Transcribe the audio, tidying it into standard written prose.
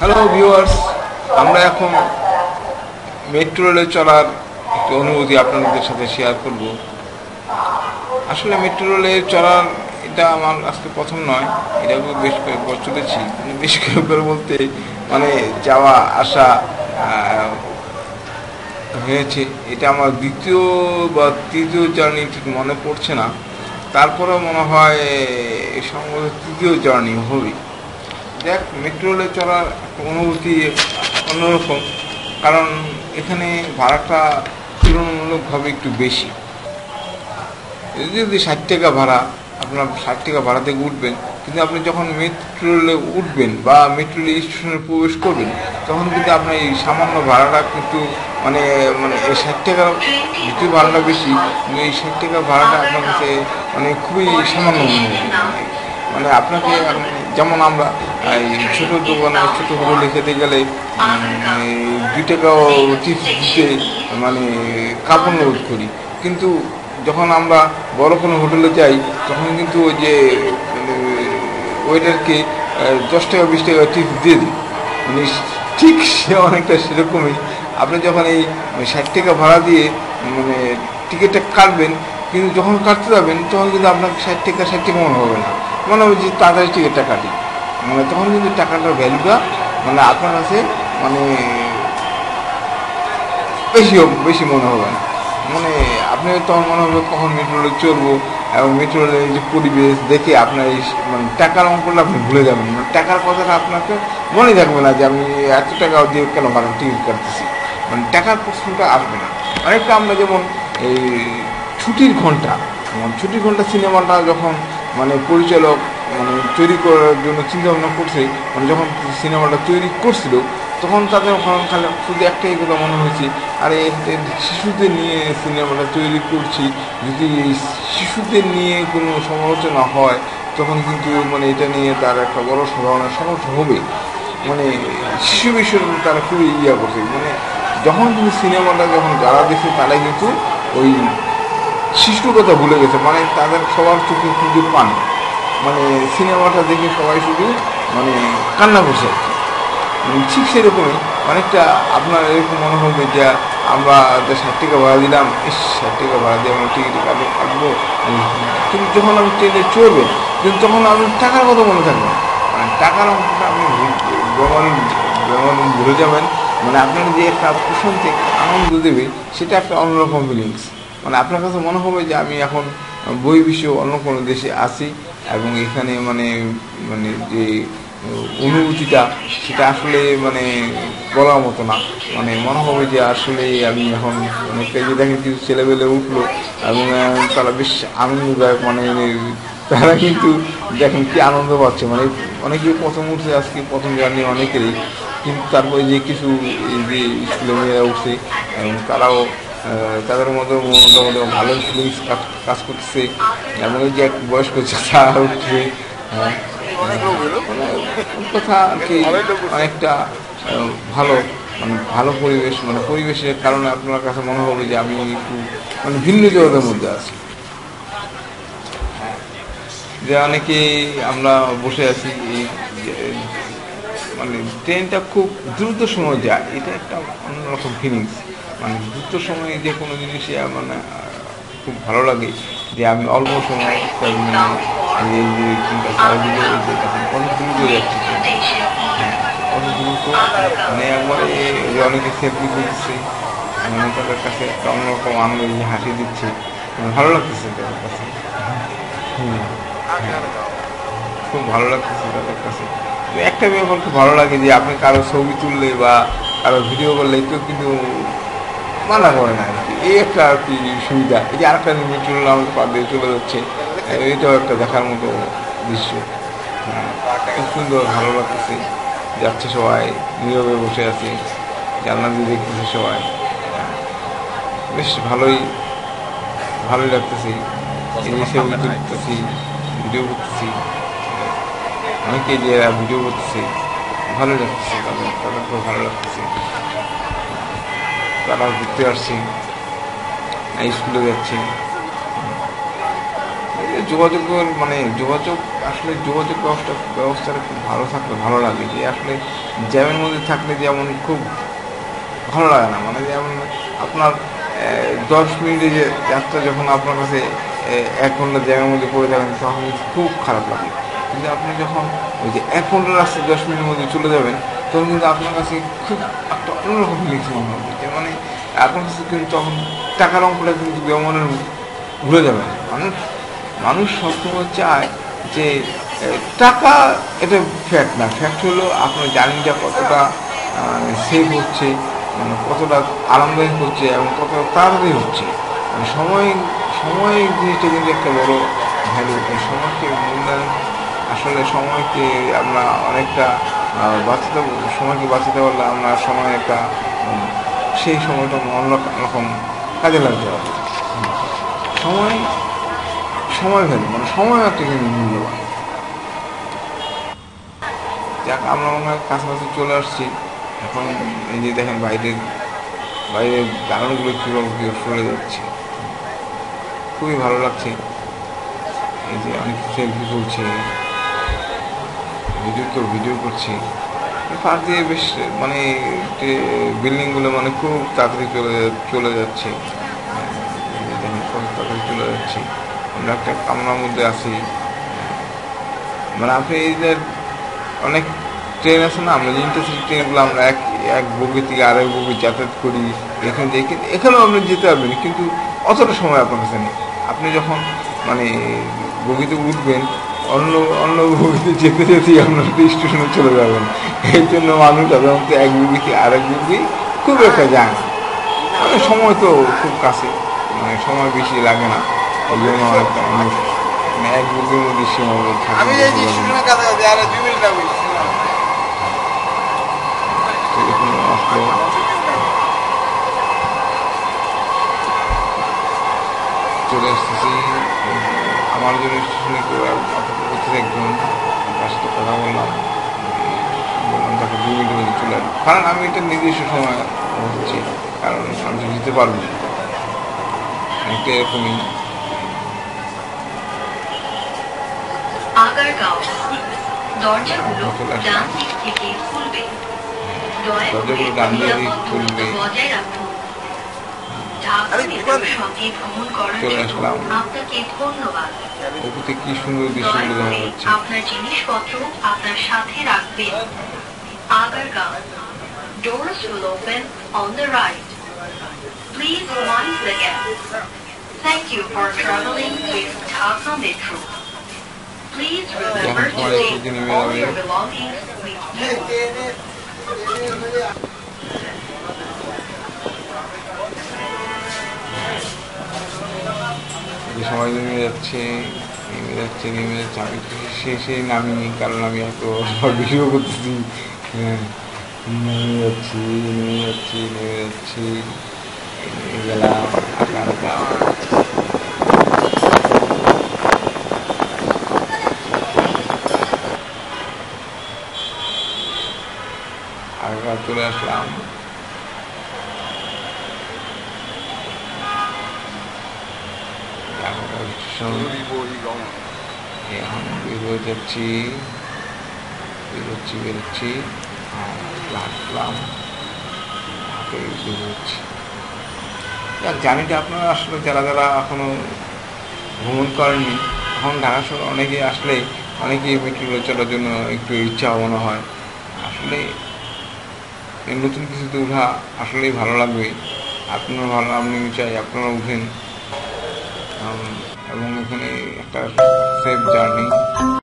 Hello viewers, আমরা এখন metro রেলে চলার একটি অনুভূতি আপনাদের সাথে শেয়ার করব। আসলে মেট্রো রেলে চলার এটা আমার আজকে প্রথম নয়, এটা বেশ কয়েকবার চলেছি, বেশ কয়েকবার বলতে মানে যাওয়া আসা হয়েছে। এটা আমার দ্বিতীয় বা তৃতীয় জার্নি ঠিক মনে পড়ছে না, তারপরেও মনে হয় সম্ভবত তৃতীয় জার্নি হবে। দেখ, মেট্রো রেলে চলার অনুভূতি অন্যরকম, কারণ এখানে ভাড়াটা তুলনামূলকভাবে একটু বেশি। যদি ৬০ টাকা ভাড়া, আপনার ৬০ টাকা ভাড়া থেকে উঠবেন, কিন্তু আপনি যখন মেট্রো রেলে উঠবেন বা মেট্রো রেল স্টেশনে প্রবেশ করবেন তখন কিন্তু আপনার এই সামান্য ভাড়াটা কিন্তু মানে মানে এই ৬০ টাকা যেহেতু ভাড়াটা বেশি, কিন্তু এই ৬০ টাকা ভাড়াটা আপনার কাছে মানে খুবই সামান্য মনে হয়। মানে আপনাকে যেমন আমরা ছোটো দোকানে ছোটো হোটেলে খেতে গেলে ২ টাকাও টিপস দিতে মানে কাপড় করি, কিন্তু যখন আমরা বড় কোনো হোটেলে যাই তখন কিন্তু ওই যে ওয়েটারকে ১০ টাকা ২০ টাকা টিপস দিয়ে দিই। মানে ঠিক সে অনেকটা সেরকমই, আপনি যখন এই ৬০ টাকা ভাড়া দিয়ে মানে টিকিটটা কাটবেন, কিন্তু যখন কাটতে যাবেন তখন কিন্তু আপনাকে ৬০ টাকা মনে হবে না, মনে হবে যে তাড়াতাড়ি টিকিটটা কাটি, মানে তখন কিন্তু টাকাটার ভ্যালুটা মানে আপনার কাছে মানে বেশি মনে হবে না। মানে আপনি তখন মনে হবে কখন মেট্রো রেলে চড়বো, এবং মেট্রো রেলের যে পরিবেশ দেখে আপনার এই মানে টাকার অঙ্কটা আপনি ভুলে যাবেন, মানে টাকার কথাটা আপনাকে মনে থাকবে না যে আমি এত টাকা দিয়ে কেন মানে টিকিট কাটতেছি, মানে টাকার প্রশ্নটা আসবে না। অনেকটা আমরা যেমন এই ছুটির ঘন্টা সিনেমাটা যখন মানে পরিচালক মানে তৈরি করার জন্য চিন্তাভাবনা করছে, মানে যখন সিনেমাটা তৈরি করছিল তখন তাদের খালি শুধু একটাই কথা মনে হয়েছে, আরে শিশুদের নিয়ে সিনেমাটা তৈরি করছি, যদি শিশুদের নিয়ে কোনো সমালোচনা হয় তখন কিন্তু মানে এটা নিয়ে তার একটা বড় ধরনের সমস্যা হবে। মানে শিশু বিষয়ে তারা খুবই ইয়া করছে, মানে যখন কিন্তু সিনেমাটা যখন যারা দেখে তারা কিন্তু ওই শিশুর কথা ভুলে গেছে, মানে তাদের সবার চোখে কিন্তু পানি, মানে সিনেমাটা দেখে সবাই শুধু মানে কান্না করছে। ঠিক সেরকমই অনেকটা আপনার এরকম মনে হবে যে আমরা ৬০ টাকা ভাড়া দিলাম, ৬০ টাকা ভাড়া দিয়ে আমরা টিকিট কাটবো, কিন্তু যখন আমি ট্রেনে চড়বেন কিন্তু তখন আপনার টাকার কথা মনে থাকবে, মানে টাকার অঙ্কটা আপনি ভুলে যাবেন। মানে আপনার যে একটা প্রশান্তি আনন্দ দেবে সেটা একটা অন্যরকম ফিলিংস, মানে আপনার কাছে মনে হবে যে আমি এখন বহির্বিশ্বে অন্য কোনো দেশে আছি, এবং এখানে মানে মানে যে অনুভূতিটা সেটা আসলে মানে বলার মতো না, মানে মনে হবে যে আসলে আমি এখন অনেকটা যে দেখেন কিছু ছেলেবেলে উঠলো এবং তারা বেশ আনন্দদায়ক, মানে তারা কিন্তু দেখেন কি আনন্দ পাচ্ছে, মানে অনেকে প্রথম উঠছে আজকে প্রথম জার্নি অনেকেরই, কিন্তু তারপরে যে কিছু যে স্কুলে মেয়েরা উঠছে তারাও তাদের মধ্যে মোটামুটি ভালো ফিলিংস কাজ করতেছে, এবং যে এক বয়স্ক ছাড়া উঠছে, হ্যাঁ কথা আর কি, অনেকটা ভালো মানে ভালো পরিবেশ, মানে পরিবেশের কারণে আপনার কাছে মনে হবে যে আমি একটু মানে ভিন্ন জগতের মধ্যে আছি। যে অনেকেই আমরা বসে আছি, মানে ট্রেনটা খুব দ্রুত সময় যায়, এটা একটা অন্যরকম ফিলিংস, মানে দ্রুত সময়ে যে কোনো জিনিসে মানে খুব ভালো লাগে যে আমি অল্প সময় দূর যাচ্ছি, মানে একবারে অনেকে সেলফি দিচ্ছে, মানে তাদের কাছে একটা অন্যরকম আনন্দ হাসি দিচ্ছে, ভালো লাগতেছে তাদের কাছে, খুব ভালো লাগতেছে তাদের কাছে। একটা ব্যাপার খুব ভালো লাগে যে আপনি কারো ছবি তুললে বা কারো ভিডিও করলে কেউ কিন্তু মানা করে না, এই একটা আর কি সুবিধা। এই যে আরেকটা মেট্রো রেল আমাদের পার দিয়ে চলে যাচ্ছে, এটাও একটা দেখার মতো দৃশ্য, খুব সুন্দর ভালো লাগতেছে। যাচ্ছে সবাই নীরবে বসে আছে, জানলা দিয়ে দেখতেছে সবাই, বেশ ভালোই লাগতেছে, ছবি তুলতেছি, ভিডিও করতেছি, অনেকে যে ভিডিও করতেছে ভালো লাগতেছে, তাদের খুব ভালো লাগতেছে, তারা ঘুরতে আসছে, স্কুলে যাচ্ছে। যোগাযোগের মানে যোগাযোগ আসলে যোগাযোগ ব্যবস্থাটা খুব ভালো থাকলে ভালো লাগে, যে আসলে জ্যামের মধ্যে থাকলে যেমন খুব ভালো লাগে না, মানে যেমন আপনার 10 মিনিটে যে যাত্রা যখন আপনার কাছে 1 ঘন্টা জ্যামের মধ্যে পড়ে থাকেন তখন খুব খারাপ লাগে, কিন্তু আপনি যখন ওই যে 1 ঘন্টা রাস্তায় 10 মিনিটের মধ্যে চলে যাবেন তখন কিন্তু আপনার কাছে খুব একটা অন্যরকম লিখছে মনে হবে, যে মানে আপনার কাছে কিন্তু তখন টাকার অঙ্কটা কিন্তু ব্যবহারের ভুলে যাবেন। মানুষ সবসময় চায় যে টাকা, এটা ফ্যাক্ট না, ফ্যাক্ট হলো আপনার জার্নিটা কতটা সেভ হচ্ছে, মানে কতটা আরামদায়ক হচ্ছে এবং কতটা তাড়াতাড়ি হচ্ছে। সময় জিনিসটা কিন্তু একটা বড়ো ভ্যালু। সময়কে মূল্যায়ন, আসলে সময়কে আমরা অনেকটা বাঁচাতে, সময়কে বাঁচাতে পারলে আমরা সময় একটা, সেই সময়টা অন্যরকম কাজে লাগতে পারবো। সময় ভ্যালু, মানে সময় একটা কিন্তু মূল্যবান। যাক, আমরা মনে হয় কাছাকাছি চলে আসছি। এখন এই যে দেখেন বাইরের দালানগুলো কীভাবে সরে যাচ্ছে, খুবই ভালো লাগছে। এই যে অনেক সেলফি তুলছে, ভিডিও করছে। পাশ দিয়ে বেশ মানে বিল্ডিংগুলো মানে খুব তাড়াতাড়ি চলে যাচ্ছে, তাড়াতাড়ি চলে যাচ্ছে। আমরা একটা কামনার মধ্যে আছি, মানে আপনি এই যে অনেক ট্রেন আছে না, আমরা ইন্টারসিটি ট্রেনগুলো আমরা এক বগি থেকে আরেক বগি যাতায়াত করি, এখান থেকে এখানেও আপনি যেতে পারবেন, কিন্তু অতটা সময় আপনার কাছে নেই। আপনি যখন মানে বগিতে উঠবেন, অন্য বগিতে যেতে যেতেই আপনার স্টেশনে চলে যাবেন। এই জন্য মানুষ সাধারণত এক বগি থেকে আরেক বগি খুব একটা যায় না, মানে সময় তো খুব কাছে, মানে সময় বেশি লাগে না। ওই জন্য অনেকটা মানুষ মানে এক বগির মধ্যে সীমাবদ্ধ থাকে। চলে আসতেছি আমার জন্য স্টেশনে অপেক্ষা করতে থাকবেন, তার সাথে কথা বললাম তাকে 2 মিনিটের মধ্যে চলে আসবো, কারণ আমি এটা নির্দিষ্ট সময় হচ্ছি, কারণ আমি তো দিতে পারবো না, অনেকটা এরকমই। দরজাগুলো ডান দিয়ে খুলবে। চলে আসলাম, ওপরে কি সুন্দর দৃশ্যগুলো দেখা যাচ্ছে। সবাই নেমে যাচ্ছে, আমি শেষে নামিনি, কারণ আমি এত ভিডিও করতেছি। নেমে যাচ্ছি, গেলাম। আগা চলে আসলাম, বেরোচ্ছি লাগলাম। জার্নিটা আপনারা আসলে যারা এখনো ভ্রমণ করেননি, এখন ঢাকা শহরে অনেকে আসলে মেট্রো রেল চলার জন্য একটু ইচ্ছা ভাবনা হয়। আসলে নতুন কিছুতে উঠা আসলেই ভালো লাগবে। আপনি চাই আপনারা উঠেন, এবং এখানে একটা সেফ জার্নি।